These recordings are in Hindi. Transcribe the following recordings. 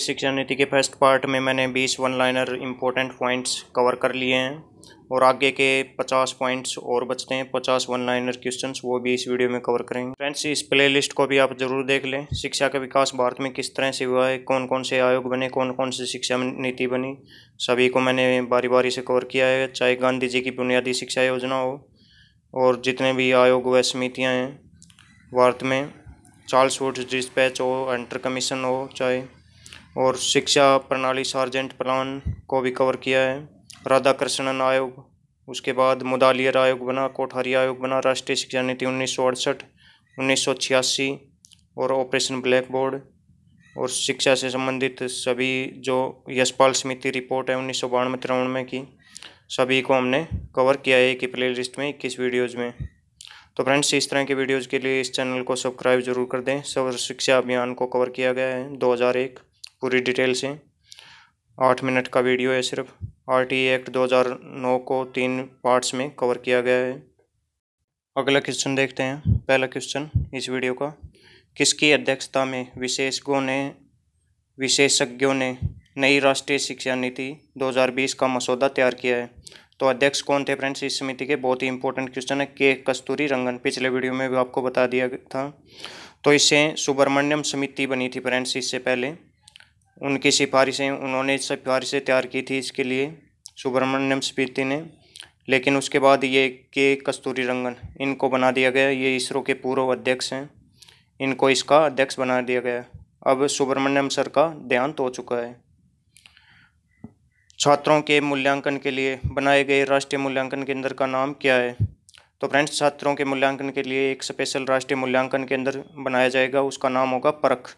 शिक्षा नीति के फर्स्ट पार्ट में मैंने 20 one liner important points cover कर लिए हैं और आगे के 50 पॉइंट्स और बचते हैं, 50 वन लाइनर क्वेश्चंस, वो भी इस वीडियो में कवर करेंगे। फ्रेंड्स, इस प्लेलिस्ट को भी आप जरूर देख लें। शिक्षा का विकास भारत में किस तरह से हुआ है, कौन कौन से आयोग बने, कौन कौन सी शिक्षा नीति बनी, सभी को मैंने बारी बारी से कवर किया है। चाहे गांधी जी की बुनियादी शिक्षा योजना हो और जितने भी आयोग व समितियाँ हैं भारत में, चार्ल्स वुड्स डिस्पैच हो, हंटर कमीशन हो चाहे, और शिक्षा प्रणाली सार्जेंट प्लान को भी कवर किया है। राधाकृष्णन आयोग, उसके बाद मुदालियर आयोग बना, कोठारी आयोग बना, राष्ट्रीय शिक्षा नीति 1968, 1986 और ऑपरेशन ब्लैक बोर्ड और शिक्षा से संबंधित सभी जो यशपाल समिति रिपोर्ट है 1992-93 की, सभी को हमने कवर किया है कि प्लेलिस्ट में 21 वीडियोज़ में। तो फ्रेंड्स, इस तरह के वीडियोज़ के लिए इस चैनल को सब्सक्राइब जरूर कर दें। सर्व शिक्षा अभियान को कवर किया गया है 2001 पूरी डिटेल से, 8 मिनट का वीडियो है सिर्फ। आरटीए एक्ट 2009 को 3 पार्ट्स में कवर किया गया है। अगला क्वेश्चन देखते हैं। पहला क्वेश्चन इस वीडियो का, किसकी अध्यक्षता में विशेषज्ञों ने नई राष्ट्रीय शिक्षा नीति 2020 का मसौदा तैयार किया है? तो अध्यक्ष कौन थे फ्रेंड्स इस समिति के? बहुत ही इंपॉर्टेंट क्वेश्चन है। के. कस्तूरीरंगन, पिछले वीडियो में भी आपको बता दिया था। तो इससे सुब्रमण्यम समिति बनी थी फ्रेंड्स, इससे पहले उनकी सिफारिशें, उन्होंने सिफारिशें तैयार की थी इसके लिए सुब्रमण्यम समिति ने, लेकिन उसके बाद ये के. कस्तूरीरंगन इनको बना दिया गया। ये इसरो के पूर्व अध्यक्ष हैं, इनको इसका अध्यक्ष बना दिया गया। अब सुब्रमण्यम सर का देहांत हो चुका है। छात्रों के मूल्यांकन के लिए बनाए गए राष्ट्रीय मूल्यांकन केंद्र का नाम क्या है? तो फ्रेंड्स, छात्रों के मूल्यांकन के लिए एक स्पेशल राष्ट्रीय मूल्यांकन केंद्र बनाया जाएगा, उसका नाम होगा परख।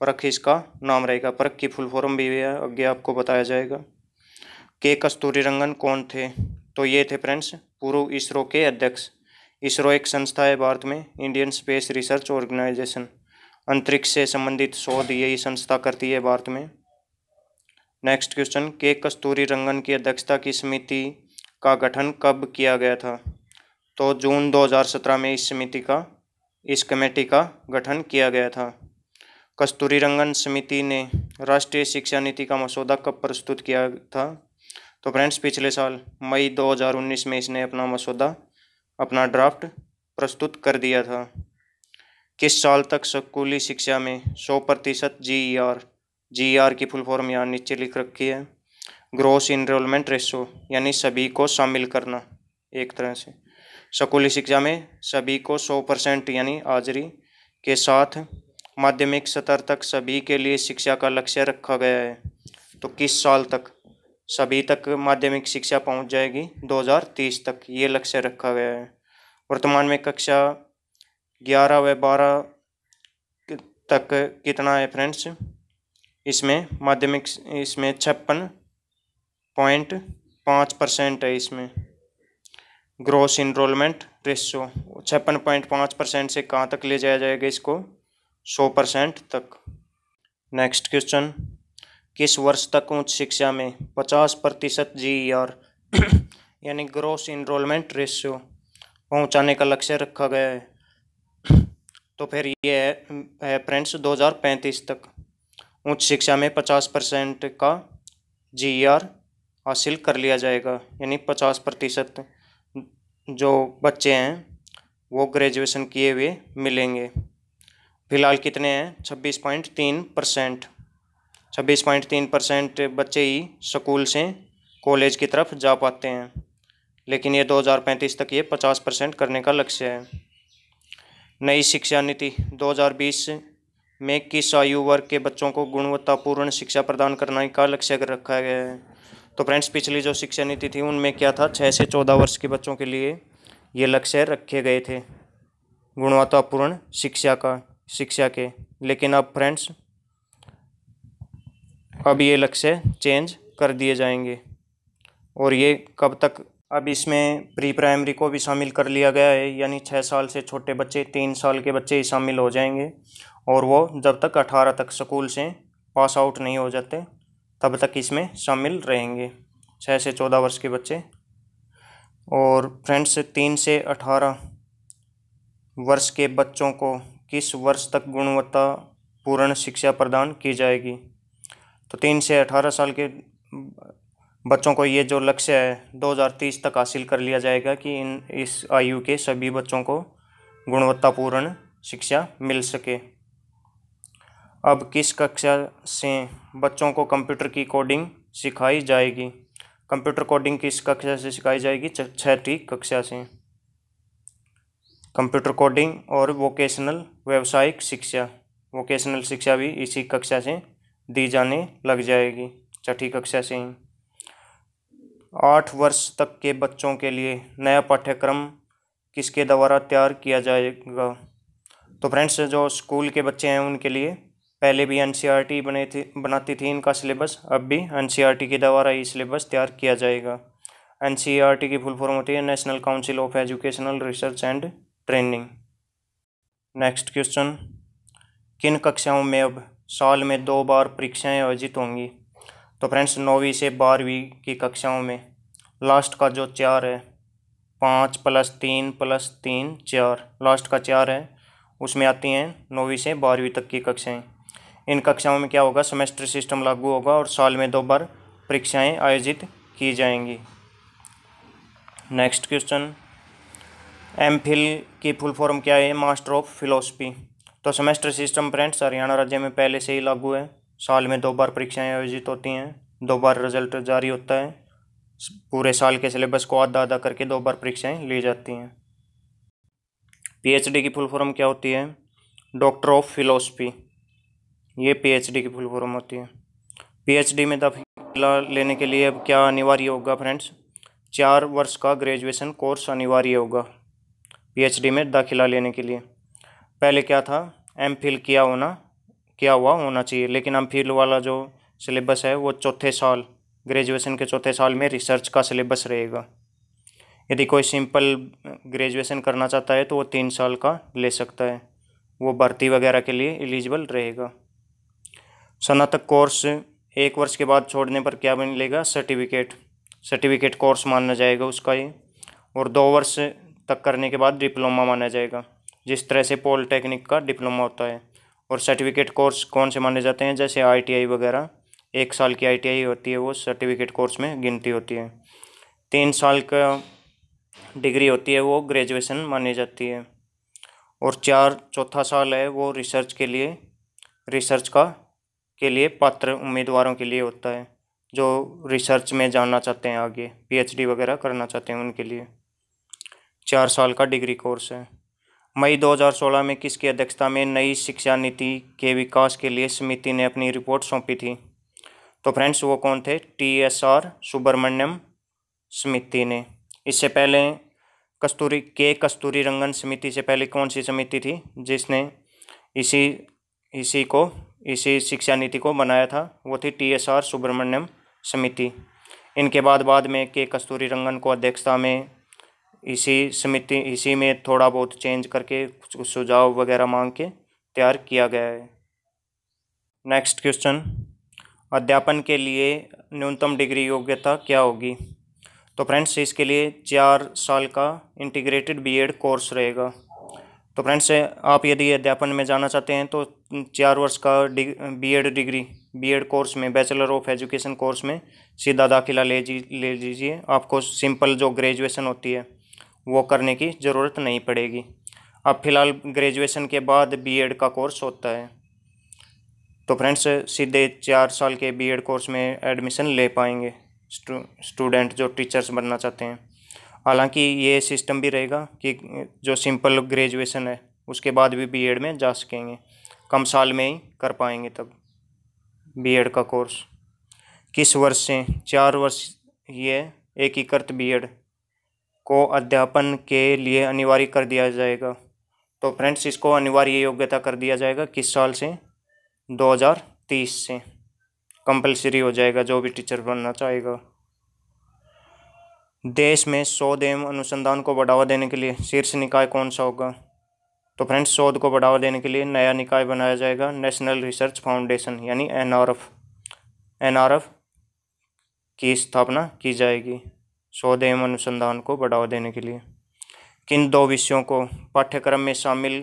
परख इसका नाम रहेगा। परख की फुल फॉर्म भी है, आगे आपको बताया जाएगा। के. कस्तूरीरंगन कौन थे? तो ये थे फ्रेंड्स पूर्व इसरो के अध्यक्ष। इसरो एक संस्था है भारत में, इंडियन स्पेस रिसर्च ऑर्गेनाइजेशन। अंतरिक्ष से संबंधित शोध यही संस्था करती है भारत में। नेक्स्ट क्वेश्चन, के. कस्तूरीरंगन की अध्यक्षता की समिति का गठन कब किया गया था? तो जून 2017 में इस कमेटी का गठन किया गया था। कस्तूरीरंगन समिति ने राष्ट्रीय शिक्षा नीति का मसौदा कब प्रस्तुत किया था? तो फ्रेंड्स, पिछले साल मई 2019 में इसने अपना ड्राफ्ट प्रस्तुत कर दिया था। किस साल तक स्कूली शिक्षा में 100% जीईआर की फुल फॉर्म यहाँ नीचे लिख रखी है, ग्रोस इनरोलमेंट रेशो, यानी सभी को शामिल करना, एक तरह से स्कूली शिक्षा में सभी को 100% यानी हाजिरी के साथ माध्यमिक स्तर तक सभी के लिए शिक्षा का लक्ष्य रखा गया है। तो किस साल तक सभी तक माध्यमिक शिक्षा पहुंच जाएगी? 2030 तक ये लक्ष्य रखा गया है। वर्तमान में कक्षा 11 व 12 तक कितना है फ्रेंड्स? इसमें माध्यमिक इसमें 56.5% है। इसमें ग्रोस इनरोलमेंट रेशो 56.5% से कहाँ तक ले जाया जाएगा? इसको 100% तक। नेक्स्ट क्वेश्चन, किस वर्ष तक उच्च शिक्षा में 50% जीईआर यानी ग्रोस इनरोलमेंट रेशियो पहुंचाने का लक्ष्य रखा गया है? तो फिर ये है फ्रेंड्स 2035 तक उच्च शिक्षा में 50% का जीईआर हासिल कर लिया जाएगा, यानी 50% जो बच्चे हैं वो ग्रेजुएशन किए हुए मिलेंगे। फिलहाल कितने हैं? 26.3%। 26.3% बच्चे ही स्कूल से कॉलेज की तरफ जा पाते हैं, लेकिन ये 2035 तक ये 50% करने का लक्ष्य है। नई शिक्षा नीति 2020 में किस आयु वर्ग के बच्चों को गुणवत्तापूर्ण शिक्षा प्रदान करने का लक्ष्य रखा गया है? तो फ्रेंड्स, पिछली जो शिक्षा नीति थी उनमें क्या था, 6 से 14 वर्ष के बच्चों के लिए ये लक्ष्य रखे गए थे गुणवत्तापूर्ण शिक्षा के। लेकिन अब फ्रेंड्स, अब ये लक्ष्य चेंज कर दिए जाएंगे। और ये कब तक? अब इसमें प्री प्राइमरी को भी शामिल कर लिया गया है, यानी 6 साल से छोटे बच्चे, 3 साल के बच्चे ही शामिल हो जाएंगे और वो जब तक 18 तक स्कूल से पास आउट नहीं हो जाते तब तक इसमें शामिल रहेंगे, 6 से 14 वर्ष के बच्चे। और फ्रेंड्स, 3 से 18 वर्ष के बच्चों को किस वर्ष तक गुणवत्तापूर्ण शिक्षा प्रदान की जाएगी? तो 3 से 18 साल के बच्चों को ये जो लक्ष्य है 2030 तक हासिल कर लिया जाएगा कि इस आयु के सभी बच्चों को गुणवत्तापूर्ण शिक्षा मिल सके। अब किस कक्षा से बच्चों को कंप्यूटर की कोडिंग सिखाई जाएगी? कंप्यूटर कोडिंग किस कक्षा से सिखाई जाएगी? 6ठी कक्षा से। कंप्यूटर कोडिंग और वोकेशनल व्यावसायिक शिक्षा, वोकेशनल शिक्षा भी इसी कक्षा से दी जाने लग जाएगी, 6ठी कक्षा से ही। 8 वर्ष तक के बच्चों के लिए नया पाठ्यक्रम किसके द्वारा तैयार किया जाएगा? तो फ्रेंड्स, जो स्कूल के बच्चे हैं उनके लिए पहले भी एनसीईआरटी बनाती थी इनका सिलेबस, अब भी एनसीईआरटी के द्वारा ही सिलेबस तैयार किया जाएगा। एनसीईआरटी की फुल फॉर्म होती है national council of educational research and training. Next question, किन कक्षाओं में अब साल में 2 बार परीक्षाएं आयोजित होंगी? तो फ्रेंड्स, 9वीं से 12वीं की कक्षाओं में लास्ट का जो 4 है, 5 + 3 + 3 = 4, लास्ट का 4 है, उसमें आती हैं 9वीं से 12वीं तक की कक्षाएं। इन कक्षाओं में क्या होगा? सेमेस्टर सिस्टम लागू होगा और साल में 2 बार परीक्षाएं आयोजित की जाएंगी। नेक्स्ट क्वेश्चन, एमफिल की फुल फॉर्म क्या है? Master of philosophy. तो सेमेस्टर सिस्टम फ्रेंड्स हरियाणा राज्य में पहले से ही लागू है, साल में 2 बार परीक्षाएं आयोजित होती हैं, 2 बार रिजल्ट जारी होता है, पूरे साल के सिलेबस को आधा आधा करके 2 बार परीक्षाएं ली जाती हैं। पीएचडी की फुल फॉर्म क्या होती है? डॉक्टर ऑफ फिलोसफी, ये पीएचडी की फुल फॉर्म होती है। पीएचडी में दाखिला लेने के लिए अब क्या अनिवार्य होगा फ्रेंड्स? 4 वर्ष का ग्रेजुएशन कोर्स अनिवार्य होगा पीएचडी में दाखिला लेने के लिए। पहले क्या था? एमफिल किया हुआ होना चाहिए, लेकिन एमफिल वाला जो सिलेबस है वो चौथे साल, ग्रेजुएशन के चौथे साल में रिसर्च का सिलेबस रहेगा। यदि कोई सिंपल ग्रेजुएशन करना चाहता है तो वो 3 साल का ले सकता है, वो भर्ती वगैरह के लिए एलिजिबल रहेगा। स्नातक कोर्स 1 वर्ष के बाद छोड़ने पर क्या मिलेगा? सर्टिफिकेट, सर्टिफिकेट कोर्स माना जाएगा उसका ये, और 2 वर्ष तक करने के बाद डिप्लोमा माना जाएगा, जिस तरह से पॉलिटेक्निक का डिप्लोमा होता है। और सर्टिफिकेट कोर्स कौन से माने जाते हैं? जैसे आईटीआई वगैरह, 1 साल की आईटीआई होती है, वो सर्टिफिकेट कोर्स में गिनती होती है। 3 साल का डिग्री होती है, वो ग्रेजुएशन मानी जाती है। और चौथा साल है वो रिसर्च के लिए पात्र उम्मीदवारों के लिए होता है, जो रिसर्च में जाना चाहते हैं, आगे पीएचडी वगैरह करना चाहते हैं, उनके लिए 4 साल का डिग्री कोर्स है। मई 2016 में किसकी अध्यक्षता में नई शिक्षा नीति के विकास के लिए समिति ने अपनी रिपोर्ट सौंपी थी? तो फ्रेंड्स वो कौन थे? T. S. R. सुब्रमण्यम समिति ने। इससे पहले K. कस्तूरीरंगन समिति से पहले कौन सी समिति थी जिसने इसी शिक्षा नीति को बनाया था? वो थी T. S. R. सुब्रमण्यम समिति। इनके बाद में K. कस्तूरीरंगन को अध्यक्षता में इसी में थोड़ा बहुत चेंज करके सुझाव वगैरह मांग के तैयार किया गया है। नेक्स्ट क्वेश्चन, अध्यापन के लिए न्यूनतम डिग्री योग्यता क्या होगी? तो फ्रेंड्स इसके लिए 4 साल का इंटीग्रेटेड बीएड कोर्स रहेगा। तो फ्रेंड्स आप यदि अध्यापन में जाना चाहते हैं तो 4 वर्ष का बीएड कोर्स में, बैचलर ऑफ एजुकेशन कोर्स में सीधा दाखिला ले लीजिए। आपको सिंपल जो ग्रेजुएशन होती है वो करने की ज़रूरत नहीं पड़ेगी। अब फिलहाल ग्रेजुएशन के बाद बीएड का कोर्स होता है, तो फ्रेंड्स सीधे 4 साल के बीएड कोर्स में एडमिशन ले पाएंगे स्टूडेंट जो टीचर्स बनना चाहते हैं। हालांकि ये सिस्टम भी रहेगा कि जो सिंपल ग्रेजुएशन है उसके बाद भी बीएड में जा सकेंगे, कम साल में ही कर पाएंगे तब बीएड का कोर्स। किस वर्ष से? 4 वर्ष ये एकीकृत बीएड को अध्यापन के लिए अनिवार्य कर दिया जाएगा। तो फ्रेंड्स इसको अनिवार्य योग्यता कर दिया जाएगा किस साल से? 2030 से कंपलसरी हो जाएगा जो भी टीचर बनना चाहेगा। देश में शोध एवं अनुसंधान को बढ़ावा देने के लिए शीर्ष निकाय कौन सा होगा? तो फ्रेंड्स शोध को बढ़ावा देने के लिए नया निकाय बनाया जाएगा, नेशनल रिसर्च फाउंडेशन यानी एनआरएफ की स्थापना की जाएगी शोध एवं अनुसंधान को बढ़ावा देने के लिए। किन 2 विषयों को पाठ्यक्रम में शामिल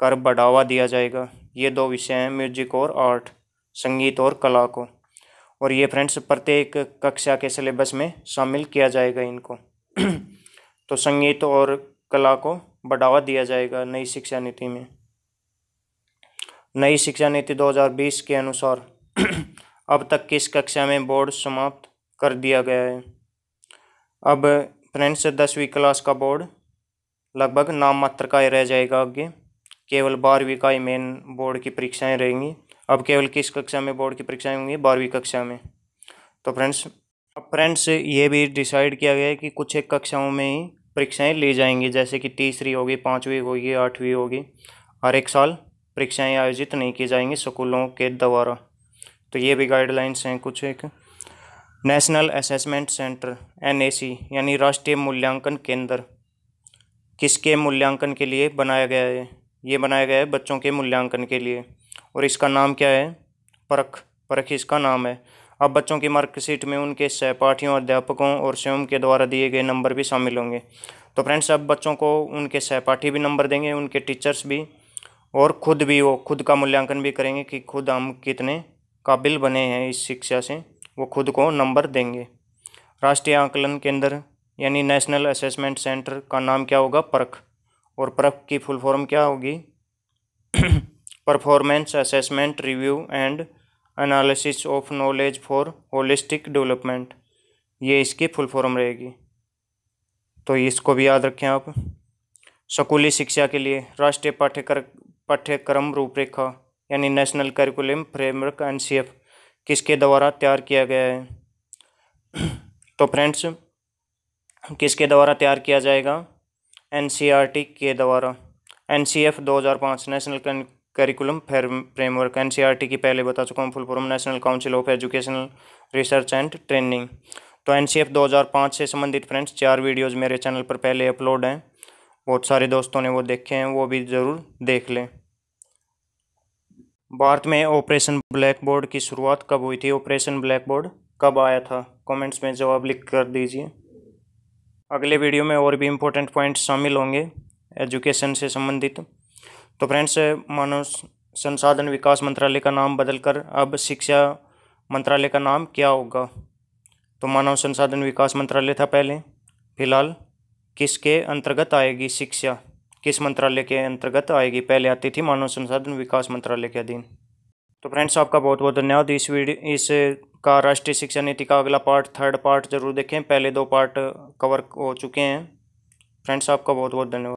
कर बढ़ावा दिया जाएगा? ये 2 विषय हैं म्यूजिक और आर्ट, संगीत और कला को। और ये फ्रेंड्स प्रत्येक कक्षा के सिलेबस में शामिल किया जाएगा इनको। तो संगीत और कला को बढ़ावा दिया जाएगा नई शिक्षा नीति में। नई शिक्षा नीति 2020 के अनुसार अब तक किस कक्षा में बोर्ड समाप्त कर दिया गया है? अब फ्रेंड्स 10वीं क्लास का बोर्ड लगभग नाम मात्र का ही रह जाएगा, आगे केवल 12वीं का ही मेन बोर्ड की परीक्षाएं रहेंगी। अब केवल किस कक्षा में बोर्ड की परीक्षाएं होंगी? 12वीं कक्षा में। तो फ्रेंड्स ये भी डिसाइड किया गया है कि कुछ एक कक्षाओं में ही परीक्षाएं ली जाएंगी, जैसे कि 3वीं होगी, 5वीं होगी, 8वीं होगी। हर एक साल परीक्षाएं आयोजित नहीं की जाएंगी स्कूलों के द्वारा। तो ये भी गाइडलाइंस हैं कुछ एक। नेशनल असेसमेंट सेंटर (NAC) यानी राष्ट्रीय मूल्यांकन केंद्र किसके मूल्यांकन के लिए बनाया गया है? ये बनाया गया है बच्चों के मूल्यांकन के लिए, और इसका नाम क्या है? परख इसका नाम है। अब बच्चों की मार्कशीट में उनके सहपाठियों, अध्यापकों और स्वयं के द्वारा दिए गए नंबर भी शामिल होंगे। तो फ्रेंड्स अब बच्चों को उनके सहपाठी भी नंबर देंगे, उनके टीचर्स भी, और खुद भी वो खुद का मूल्यांकन भी करेंगे कि खुद हम कितने काबिल बने हैं इस शिक्षा से, वो खुद को नंबर देंगे। राष्ट्रीय आकलन केंद्र यानी नेशनल असेसमेंट सेंटर का नाम क्या होगा? परख। और परख की फुल फॉर्म क्या होगी? Performance assessment review and analysis of knowledge for holistic development, ये इसकी फुल फॉर्म रहेगी। तो इसको भी याद रखें आप। स्कूली शिक्षा के लिए राष्ट्रीय पाठ्यक्रम रूपरेखा यानी नेशनल करिकुलम फ्रेमवर्क (NCF) किसके द्वारा तैयार किया गया है? तो फ्रेंड्स किसके द्वारा तैयार किया जाएगा? NCERT के द्वारा। NCF 2005 national curriculum framework, NCERT की पहले बता चुका हूँ full form, national council of educational research and training. तो NCF 2005 से संबंधित फ्रेंड्स 4 वीडियोज़ मेरे चैनल पर पहले अपलोड हैं, बहुत सारे दोस्तों ने वो देखे हैं, वो भी ज़रूर देख लें। भारत में ऑपरेशन ब्लैक बोर्ड की शुरुआत कब हुई थी? ऑपरेशन ब्लैक बोर्ड कब आया था? कमेंट्स में जवाब लिख कर दीजिए। अगले वीडियो में और भी इम्पोर्टेंट पॉइंट्स शामिल होंगे एजुकेशन से संबंधित। तो फ्रेंड्स मानव संसाधन विकास मंत्रालय का नाम बदलकर अब शिक्षा मंत्रालय का नाम क्या होगा? तो मानव संसाधन विकास मंत्रालय था पहले, फिलहाल किसके अंतर्गत आएगी शिक्षा? किस मंत्रालय के अंतर्गत आएगी? पहले आती थी मानव संसाधन विकास मंत्रालय के अधीन। तो फ्रेंड्स आपका बहुत बहुत धन्यवाद। इसका राष्ट्रीय शिक्षा नीति का अगला पार्ट, थर्ड पार्ट जरूर देखें, पहले 2 पार्ट कवर हो चुके हैं। फ्रेंड्स आपका बहुत बहुत धन्यवाद।